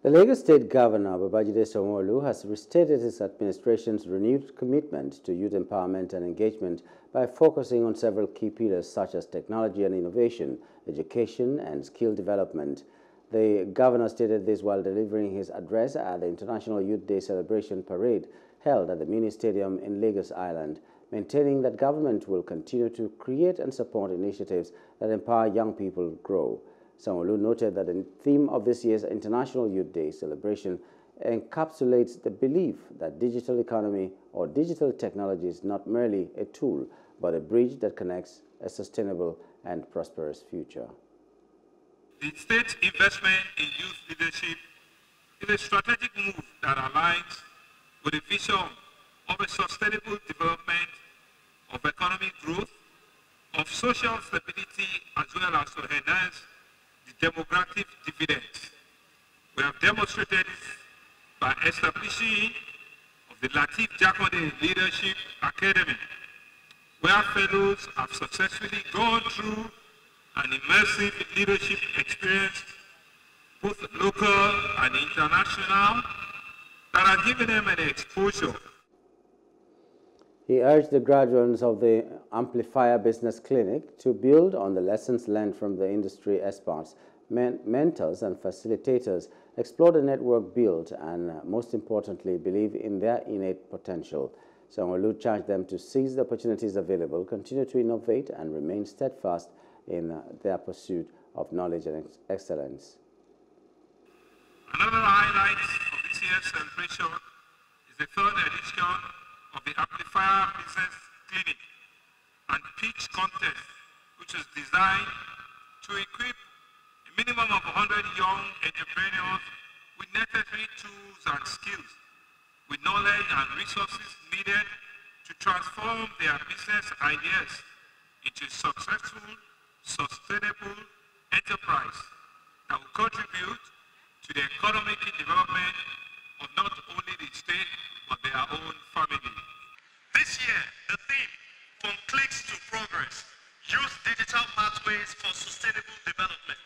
The Lagos State Governor, Babajide Sanwo-Olu, has restated his administration's renewed commitment to youth empowerment and engagement by focusing on several key pillars such as technology and innovation, education and skill development. The Governor stated this while delivering his address at the International Youth Day Celebration Parade held at the Mini Stadium in Lagos Island, maintaining that government will continue to create and support initiatives that empower young people to grow. Sanwo-Olu noted that the theme of this year's International Youth Day celebration encapsulates the belief that digital economy or digital technology is not merely a tool, but a bridge that connects a sustainable and prosperous future. The state's investment in youth leadership is a strategic move that aligns with the vision of a sustainable development, of economic growth, of social stability, as well as to enhance the demographic dividends. We have demonstrated by establishing of the Lateef Jakande Leadership Academy, where fellows have successfully gone through an immersive leadership experience, both local and international, that are giving them an exposure. He urged the graduates of the Amplifier Business Clinic to build on the lessons learned from the industry experts, mentors and facilitators, explore the network built, and most importantly, believe in their innate potential. Sanwo-Olu charged them to seize the opportunities available, continue to innovate, and remain steadfast in their pursuit of knowledge and excellence. Another highlight of this year's celebration is the third edition of the Amplifier Business Clinic and Pitch Contest, which is designed to equip a minimum of 100 young entrepreneurs with necessary tools and skills, with knowledge and resources needed to transform their business ideas into successful, sustainable enterprise that will contribute to the economic development of not only the state, but their own family. This year, the theme, From Clicks to Progress, Youth Digital Pathways for Sustainable Development,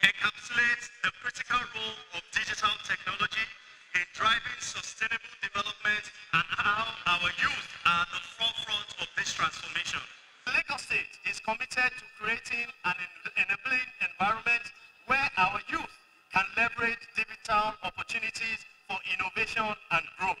encapsulates the critical role of digital technology in driving sustainable development and how our youth are at the forefront of this transformation. Lagos State is committed to creating an enabling environment where our youth can leverage digital opportunities for innovation and growth.